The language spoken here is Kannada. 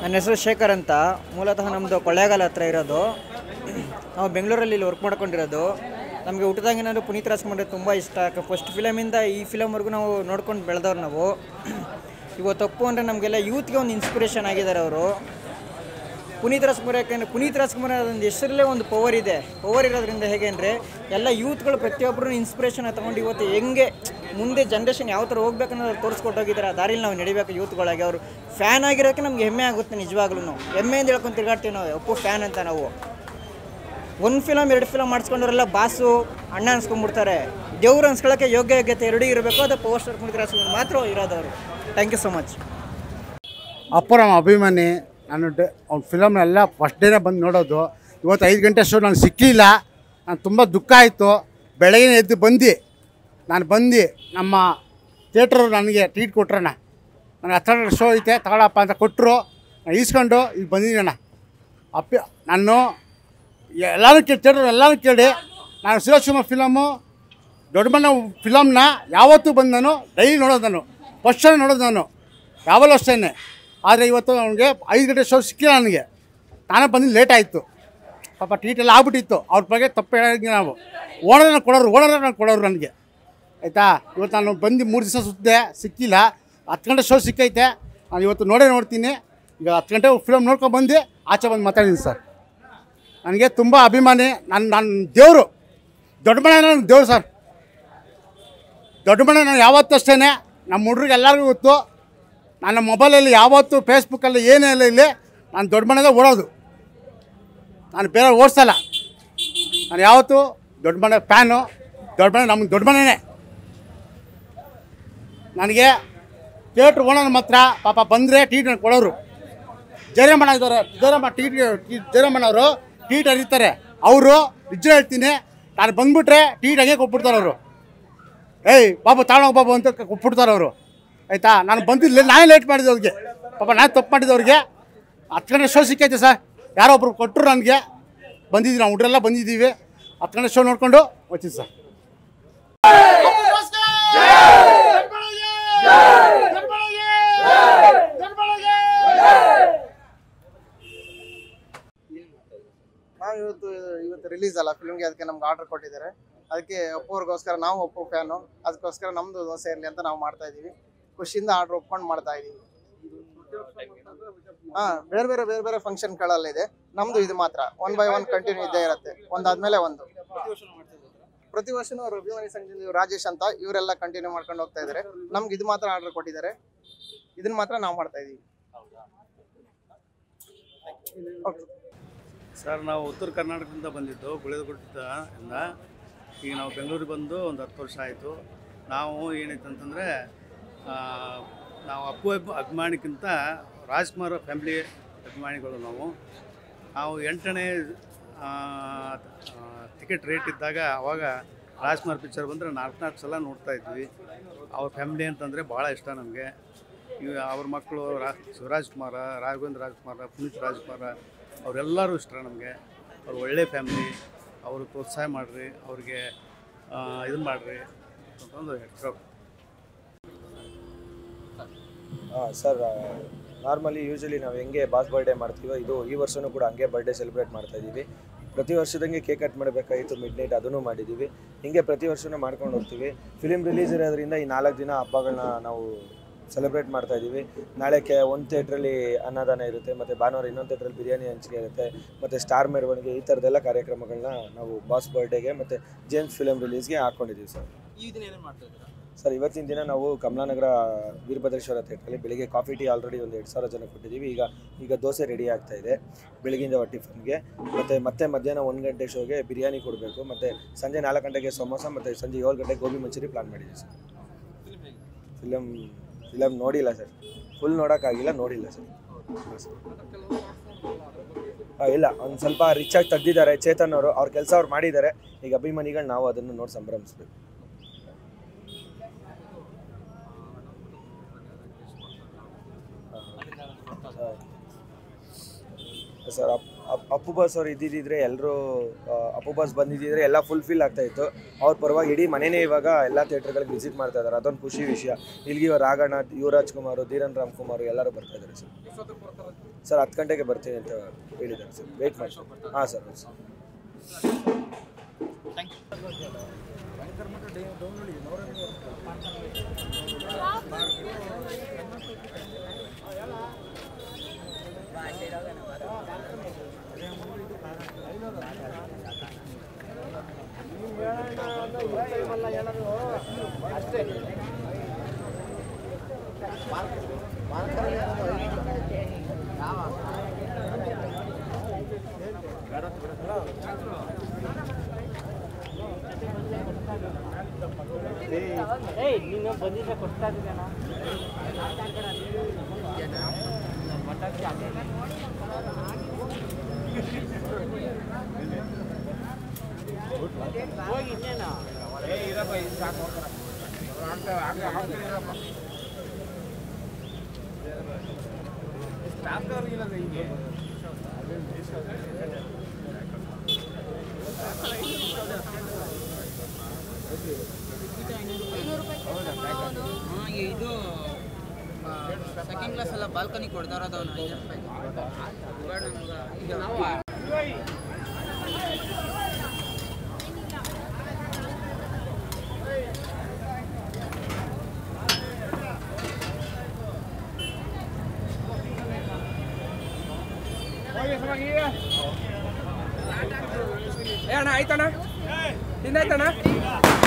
ನನ್ನ ಹೆಸರು ಶೇಖರ್ ಅಂತ. ಮೂಲತಃ ನಮ್ಮದು ಕೊಳ್ಳೇಗಾಲ ಹತ್ರ ಇರೋದು. ನಾವು ಬೆಂಗಳೂರಲ್ಲಿ ಇಲ್ಲಿ ವರ್ಕ್ ಮಾಡ್ಕೊಂಡಿರೋದು. ನಮಗೆ ಹುಟ್ಟಿದಾಗಿನಾದ್ರು ಪುನೀತ್ ರಾಜ್ಕುಮಾರ್ ತುಂಬ ಇಷ್ಟ. ಫಸ್ಟ್ ಫಿಲಮಿಂದ ಈ ಫಿಲಮ್ವರೆಗೂ ನಾವು ನೋಡ್ಕೊಂಡು ಬೆಳೆದವ್ರು ನಾವು. ಇವತ್ತು ತಪ್ಪು ಅಂದರೆ ನಮಗೆಲ್ಲ ಯೂತ್ಗೆ ಒಂದು ಇನ್ಸ್ಪಿರೇಷನ್ ಆಗಿದ್ದಾರೆ ಅವರು ಪುನೀತ್ ರಾಜ್ಕುಮಾರ್. ಯಾಕೆಂದರೆ ಪುನೀತ್ ರಾಜ್ಕುಮಾರ್ ಅದೊಂದು ಹೆಸರಲ್ಲೇ ಒಂದು ಪವರ್ ಇದೆ. ಪವರ್ ಇರೋದ್ರಿಂದ ಹೇಗೆ ಅಂದರೆ ಎಲ್ಲ ಯೂತ್ಗಳು ಪ್ರತಿಯೊಬ್ಬರೂ ಇನ್ಸ್ಪಿರೇಷನ್ನ ತೊಗೊಂಡು ಇವತ್ತು ಹೆಂಗೆ ಮುಂದೆ ಜನ್ರೇಷನ್ ಯಾವ ಥರ ಹೋಗ್ಬೇಕು ಅನ್ನೋದು ತೋರಿಸ್ಕೊಟ್ಟೋಗಿದ್ದಾರೆ. ಆ ದಾರಿಲಿ ನಾವು ನಡಿಬೇಕು ಯೂತ್ಗಳಾಗಿ. ಅವರು ಫ್ಯಾನ್ ಆಗಿರೋಕ್ಕೆ ನಮ್ಗೆ ಹೆಮ್ಮೆ ಆಗುತ್ತೆ. ನಿಜವಾಗ್ಲೂ ನಾವು ಹೆಮ್ಮೆಯಿಂದ ಹೇಳ್ಕೊಂಡು ತಿರುಗಾಡ್ತೀವಿ ನಾವು ಒಪ್ಪು ಫ್ಯಾನ್ ಅಂತ. ನಾವು ಒಂದು ಫಿಲಮ್ ಎರಡು ಫಿಲಮ್ ಮಾಡಿಸ್ಕೊಂಡವರೆಲ್ಲ ಬಾಸು ಅಣ್ಣ ಅನ್ಸ್ಕೊಂಡ್ಬಿಡ್ತಾರೆ. ದೇವ್ರು ಅನ್ಸ್ಕೊಳ್ಳೋಕ್ಕೆ ಯೋಗ್ಯ ಯೋಗ್ಯತೆ ಎರಡೂ ಇರಬೇಕು. ಅದು ಪವರ್ ಸ್ಟಾರ್ ಪುನೀತ್ ರಾಜ್ಕುಮಾರ್ ಮಾತ್ರ ಇರೋದವರು. Thank you so much. ಅಪ್ಪರಮ್ಮ ಅಭಿಮಾನಿ ನಾನು. ಅವ್ನ ಫಿಲಮ್ನೆಲ್ಲ ಫಸ್ಟ್ ಡೇನೇ ಬಂದು ನೋಡೋದು. ಇವತ್ತು 5 ಗಂಟೆ ಶೋ ನಾನು ಸಿಕ್ಕಲಿಲ್ಲ. ನಾನು ತುಂಬ ದುಃಖ ಆಯಿತು. ಬೆಳಗಿನ ಎದ್ದು ನಾನು ಬಂದು ನಮ್ಮ ಥಿಯೇಟ್ರು ನನಗೆ ಟ್ರೀಟ್ ಕೊಟ್ರಣ್ಣ. ನನಗೆ ಹತ್ರ ಶೋ ಐತೆ ತಗೊಳ್ಳಪ್ಪ ಅಂತ ಕೊಟ್ಟರು. ನಾನು ಈಸ್ಕೊಂಡು ಈಗ ಬಂದಿದ್ದೀನಣ್ಣ. ನಾನು ಎಲ್ಲರೂ ಥಿಯೇಟ್ರ್ ಎಲ್ಲರೂ ಕೇಳಿ ನಾನು ಶಿವಶಿವ ಫಿಲಮು ದೊಡ್ಡಮನ ಫಿಲಮ್ನ ಯಾವತ್ತೂ ಬಂದು ನಾನು ಡೈಲಿ ನೋಡೋದು. ನಾನು ಫಸ್ಟ್ ಶೋ ನೋಡೋದು ನಾನು ಯಾವಲ್ಲೂ ಅಷ್ಟೇ. ಆದರೆ ಇವತ್ತು ನನಗೆ 5 ಗಂಟೆ ಶೋ ಸಿಕ್ಕಿಲ್ಲ. ನನಗೆ ನಾನೇ ಬಂದು ಲೇಟ್ ಆಯಿತು. ಪಾಪ ಟ್ರೀಟ್ ಎಲ್ಲ ಆಗ್ಬಿಟ್ಟಿತ್ತು. ಅವ್ರ ಬಗ್ಗೆ ತಪ್ಪು ಹೇಳೋಂಗೆ ನಾವು ಓಡೋರು ನನಗೆ ಆಯಿತಾ. ಇವತ್ತು ನಾನು ಬಂದು 3 ದಿವಸ ಸುತ್ತಿದೆ ಸಿಕ್ಕಿಲ್ಲ. 10 ಗಂಟೆ ಶೋ ಸಿಕ್ಕೈತೆ. ನಾನು ಇವತ್ತು ನೋಡ್ತೀನಿ. ಈಗ 10 ಗಂಟೆ ಫಿಲಮ್ ನೋಡ್ಕೊಂಡು ಬಂದು ಆಚೆ ಬಂದು ಮಾತಾಡಿದ್ದೀನಿ ಸರ್. ನನಗೆ ತುಂಬ ಅಭಿಮಾನಿ. ನನ್ನ ದೇವರು ದೊಡ್ಡ ಮನೆ ನನ್ನ ದೇವ್ರು ಸರ್. ದೊಡ್ಡ ಮನೆ ನಾನು ಯಾವತ್ತೂ ಅಷ್ಟೇ. ನಮ್ಮ ಹುಡುಗರಿಗೆ ಎಲ್ಲರಿಗೂ ಗೊತ್ತು. ನನ್ನ ಮೊಬೈಲಲ್ಲಿ ಯಾವತ್ತೂ ಫೇಸ್ಬುಕ್ಕಲ್ಲಿ ಏನೇ ಇಲ್ಲ ಇಲ್ಲಿ ನಾನು ದೊಡ್ಡ ಮನೆಯಲ್ಲೇ ಓಡೋದು. ನಾನು ಬೇರೆ ಓಡಿಸಲ್ಲ. ನಾನು ಯಾವತ್ತೂ ದೊಡ್ಡ ಮನೆ ಫ್ಯಾನು. ದೊಡ್ಡ ಮನೆ ನಮ್ಗೆ ದೊಡ್ಡ ಮನೆಯೇ. ನನಗೆ ಥಿಯೇಟ್ರ್ ಓಣನ ಮಾತ್ರ ಪಾಪ ಬಂದರೆ ಟ್ರೀಟ್ಮೆಂಟ್ ಕೊಡೋರು. ಜಯರಾಮಣ್ಣ ಇದ್ದಾರೆ. ಜಯರಾಮಣ್ಣವರು ಟ್ರೀಟ್ ಅರಿತಾರೆ. ಅವರು ನಿಜ ಹೇಳ್ತೀನಿ, ನಾನು ಬಂದುಬಿಟ್ರೆ ಟ್ರೀಟ್ ಹಾಗೆ ಕೊಟ್ಬಿಡ್ತಾರೆ ಅವರು. ಏಯ್ ಬಾಬು ತಾಳೋಗ ಬಾಬು ಅಂತ ಕೊಟ್ಬಿಡ್ತಾರೆ ಅವರು ಆಯಿತಾ. ನಾನು ಬಂದಿಲ್ಲ, ನಾನೇ ಲೇಟ್ ಮಾಡಿದ್ದೆ ಅವ್ರಿಗೆ. ಪಾಪ ನಾನು ತಪ್ಪು ಮಾಡಿದವ್ರಿಗೆ. 10 ಗಂಟೆ ಶೋ ಸಿಕ್ಕೈತೆ ಸರ್. ಯಾರೋ ಒಬ್ರು ಕೊಟ್ಟರು ನನಗೆ. ಬಂದಿದ್ದೀವಿ ನಾವು ಹುಡ್ರೆಲ್ಲ ಬಂದಿದ್ದೀವಿ. 10 ಗಂಟೆ ಶೋ ನೋಡಿಕೊಂಡು ಹೋಗ್ತೀನಿ ಸರ್. ನಾವು ಇವತ್ತು ರಿಲೀಸ್ ಅಲ್ಲ ಫಿಲ್ಮ್ಗೆ, ಅದಕ್ಕೆ ನಮ್ಗೆ ಆರ್ಡರ್ ಕೊಟ್ಟಿದ್ದಾರೆ. ಅದಕ್ಕೆ ಒಪ್ಪೋರ್ಗೋಸ್ಕರ ನಾವು ಒಪ್ಪೋ ಫ್ಯಾನು. ಅದಕ್ಕೋಸ್ಕರ ನಮ್ಮದು ದೋಸೆ ಇರಲಿ ಅಂತ ನಾವು ಮಾಡ್ತಾ ಇದ್ದೀವಿ. ಖುಷಿಯಿಂದ ಆರ್ಡ್ರ್ ಒಪ್ಕೊಂಡು ಮಾಡ್ತಾ ಇದ್ದೀವಿ. ಹಾಂ, ಬೇರೆ ಬೇರೆ ಫಂಕ್ಷನ್ಗಳಲ್ಲಿದೆ. ನಮ್ಮದು ಇದು ಮಾತ್ರ 1 by 1 ಕಂಟಿನ್ಯೂ ಇದ್ದೇ ಇರುತ್ತೆ. ಒಂದಾದ್ಮೇಲೆ ಒಂದು. ಪ್ರತಿ ವರ್ಷನೂ ಅಭಿಮಾನಿ ಸಂಘದಿಂದ ರಾಜೇಶ್ ಅಂತ ಇವರೆಲ್ಲ ಕಂಟಿನ್ಯೂ ಮಾಡ್ಕೊಂಡು ಹೋಗ್ತಾ ಇದ್ದಾರೆ. ನಮ್ಗೆ ಇದು ಮಾತ್ರ ಆರ್ಡರ್ ಕೊಟ್ಟಿದ್ದಾರೆ. ಇದನ್ನ ಮಾತ್ರ ನಾವು ಮಾಡ್ತಾ ಇದ್ದೀವಿ. ಸರ್, ನಾವು ಉತ್ತರ ಕರ್ನಾಟಕದಿಂದ ಬಂದಿದ್ದು ಗುಳಿದಗುಡ್ಡದಿಂದ. ಈಗ ನಾವು ಬೆಂಗಳೂರಿಗೆ ಬಂದು ಒಂದು 10 ವರ್ಷ ಆಯಿತು. ನಾವು ಏನಿತ್ತಂತಂದರೆ ನಾವು ಅಪ್ಪು ಅಭಿಮಾನಿಗಿಂತ ರಾಜ್ಕುಮಾರ್ ಫ್ಯಾಮಿಲಿ ಅಭಿಮಾನಿಗಳು. ನಾವು 8ನೇ ಟಿಕೆಟ್ ರೇಟ್ ಇದ್ದಾಗ ಅವಾಗ ರಾಜ್ಕುಮಾರ್ ಪಿಕ್ಚರ್ ಬಂದರೆ 4 ಸಲ ನೋಡ್ತಾಯಿದ್ವಿ. ಅವ್ರ ಫ್ಯಾಮಿಲಿ ಅಂತಂದರೆ ಭಾಳ ಇಷ್ಟ ನಮಗೆ. ಈಗ ಅವ್ರ ಮಕ್ಕಳು ಶಿವರಾಜ್ ಕುಮಾರ, ರಾಘವೇಂದ್ರ ರಾಜ್ಕುಮಾರ, ಪುನೀತ್ ರಾಜ್ಕುಮಾರ ಅವರೆಲ್ಲರೂ ಇಷ್ಟ ನಮಗೆ. ಅವ್ರು ಒಳ್ಳೆ ಫ್ಯಾಮಿಲಿ. ಅವರು ಪ್ರೋತ್ಸಾಹ ಮಾಡಿರಿ, ಅವ್ರಿಗೆ ಇದನ್ನು ಮಾಡಿರಿ ಅಂತಂದು ಹೇಳ್ತಾರೆ. ಸರ್, ನಾರ್ಮಲಿ ಯೂಶಲಿ ನಾವು ಹೆಂಗೆ ಬಾಸ್ ಬರ್ಡೇ ಮಾಡ್ತೀವೋ ಇದು ಈ ವರ್ಷವೂ ಕೂಡ ಹಂಗೆ ಬರ್ಡೇ ಸೆಲೆಬ್ರೇಟ್ ಮಾಡ್ತಾಯಿದ್ದೀವಿ. ಪ್ರತಿ ವರ್ಷದಂಗೆ ಕೇಕ್ ಕಟ್ ಮಾಡಬೇಕಾಯಿತು ಮಿಡ್ನೈಟ್, ಅದನ್ನು ಮಾಡಿದ್ದೀವಿ. ಹೀಗೆ ಪ್ರತಿ ವರ್ಷವೂ ಮಾಡ್ಕೊಂಡು ಹೋಗ್ತೀವಿ. ಫಿಲಿಮ್ ರಿಲೀಸ್ ಇರೋದ್ರಿಂದ ಈ 4 ದಿನ ಹಬ್ಬಗಳನ್ನ ನಾವು ಸೆಲೆಬ್ರೇಟ್ ಮಾಡ್ತಾಯಿದ್ದೀವಿ. ನಾಳೆ ಒಂದು ಥಿಯೇಟ್ರಲ್ಲಿ ಅನ್ನದಾನ ಇರುತ್ತೆ, ಮತ್ತು ಭಾನುವಾರ ಇನ್ನೊಂದು ಥಿಯೇಟ್ರಲ್ಲಿ ಬಿರಿಯಾನಿ ಹಂಚಿಕೆ ಇರುತ್ತೆ, ಮತ್ತು ಸ್ಟಾರ್ ಮೆರವಣಿಗೆ, ಈ ಥರದ್ದೆಲ್ಲ ಕಾರ್ಯಕ್ರಮಗಳನ್ನ ನಾವು ಬಾಸ್ ಬರ್ಡೇಗೆ ಮತ್ತು ಜೇಮ್ಸ್ ಫಿಲಮ್ ರಿಲೀಸ್ಗೆ ಹಾಕ್ಕೊಂಡಿದ್ದೀವಿ ಸರ್. ಈ ದಿನ ಏನೇನು ಮಾಡ್ತಾಯಿದ್ದೀರಾ ಸರ್? ಇವತ್ತಿನ ದಿನ ನಾವು ಕಮಲಾನಗರ ವೀರಭದ್ರೇಶ್ವರ ಥಿಯೇಟ್ರಲ್ಲಿ ಬೆಳಿಗ್ಗೆ ಕಾಫಿ ಟೀ ಆಲ್ರೆಡಿ ಒಂದು 2000 ಜನ ಕೊಟ್ಟಿದ್ದೀವಿ. ಈಗ ದೋಸೆ ರೆಡಿ ಆಗ್ತಾಯಿದೆ ಬೆಳಗಿಂದ ಟಿಫನ್ಗೆ. ಮತ್ತೆ ಮಧ್ಯಾಹ್ನ 1 ಗಂಟೆ ಶೋಗೆ ಬಿರಿಯಾನಿ ಕೊಡಬೇಕು, ಮತ್ತು ಸಂಜೆ 4 ಗಂಟೆಗೆ ಸಮೋಸ, ಮತ್ತು ಸಂಜೆ 7 ಗಂಟೆಗೆ ಗೋಬಿ ಮಂಚೂರಿ ಪ್ಲಾನ್ ಮಾಡಿದ್ದೀವಿ ಸರ್. ಫಿಲಮ್ ನೋಡಿಲ್ಲ ಸರ್, ಫುಲ್ ನೋಡೋಕ್ಕಾಗಿಲ್ಲ, ನೋಡಿಲ್ಲ ಸರ್. ಇಲ್ಲ, ಒಂದು ಸ್ವಲ್ಪ ರಿಚಾಗಿ ತೆಗ್ದಿದ್ದಾರೆ ಚೇತನ್ ಅವರು. ಅವ್ರ ಕೆಲಸ ಅವ್ರು ಮಾಡಿದ್ದಾರೆ. ಈಗ ಅಭಿಮಾನಿಗಳು ನಾವು ಅದನ್ನು ನೋಡಿ ಸಂಭ್ರಮಿಸಬೇಕು. ಸರ್ ಅಪ್ಪು ಬಾಸ್ ಅವರು ಇದ್ದಿದ್ದರೆ ಎಲ್ಲರೂ ಅಪ್ಪು ಬಾಸ್ ಬಂದಿದ್ದಿದ್ರೆ ಎಲ್ಲ ಫುಲ್ಫಿಲ್ ಆಗ್ತಾಯಿತ್ತು. ಅವ್ರ ಪರವಾಗಿ ಇಡೀ ಮನೆಯೇ ಇವಾಗ ಎಲ್ಲ ಥಿಯೇಟರ್ಗಳಿಗೆ ವಿಸಿಟ್ ಮಾಡ್ತಾ ಇದ್ದಾರೆ, ಅದೊಂದು ಖುಷಿ ವಿಷಯ. ಇಲ್ಲಿಗೆ ರಾಘಣ್ಣ, ಯುವ ರಾಜ್ಕುಮಾರು, ಧೀರನ್ ರಾಮ್ಕುಮಾರು ಎಲ್ಲರೂ ಬರ್ತಾ ಇದ್ದಾರೆ ಸರ್. ಸರ್ 10 ಗಂಟೆಗೆ ಬರ್ತೀನಿ ಅಂತ ಹೇಳಿದ್ದಾರೆ ಸರ್, ವೇಟ್ ಮಾಡಿ ಸರ್. ಹಾಂ ಸರ್, ಥ್ಯಾಂಕ್ ಯು. ನೀನು ಬಂದಿದ್ದ ಕೊಡ್ತಾ ಇದ್ದೀನಾ ಇದು ಸೆಕೆಂಡ್ ಕ್ಲಾಸ್ ಎಲ್ಲ ಬಾಲ್ಕನಿ ಕೊಡ್ತಾರ ಏ ಅಣ್ಣ ಆಯ್ತಣ್ಣ ತಿಂದಾಯ್ತಣ್ಣ.